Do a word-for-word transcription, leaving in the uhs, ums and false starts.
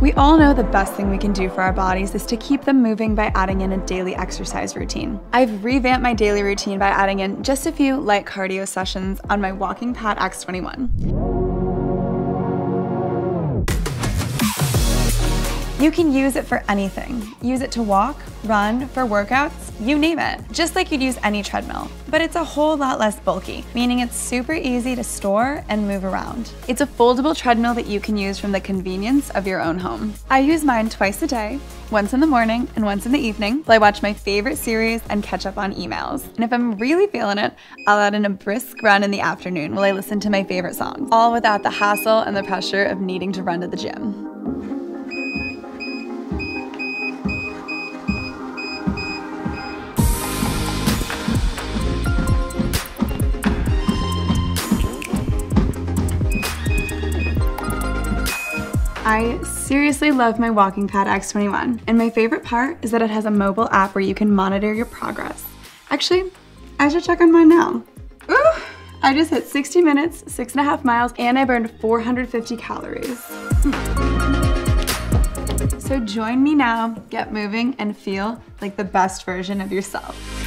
We all know the best thing we can do for our bodies is to keep them moving by adding in a daily exercise routine. I've revamped my daily routine by adding in just a few light cardio sessions on my WalkingPad X twenty-one. You can use it for anything. Use it to walk, run, for workouts, you name it. Just like you'd use any treadmill, but it's a whole lot less bulky, meaning it's super easy to store and move around. It's a foldable treadmill that you can use from the convenience of your own home. I use mine twice a day, once in the morning and once in the evening, while I watch my favorite series and catch up on emails. And if I'm really feeling it, I'll add in a brisk run in the afternoon while I listen to my favorite songs, all without the hassle and the pressure of needing to run to the gym. I seriously love my WalkingPad X twenty-one, and my favorite part is that it has a mobile app where you can monitor your progress. Actually, I should check on mine now. Ooh, I just hit sixty minutes, six and a half miles, and I burned four hundred fifty calories. So join me now, get moving, and feel like the best version of yourself.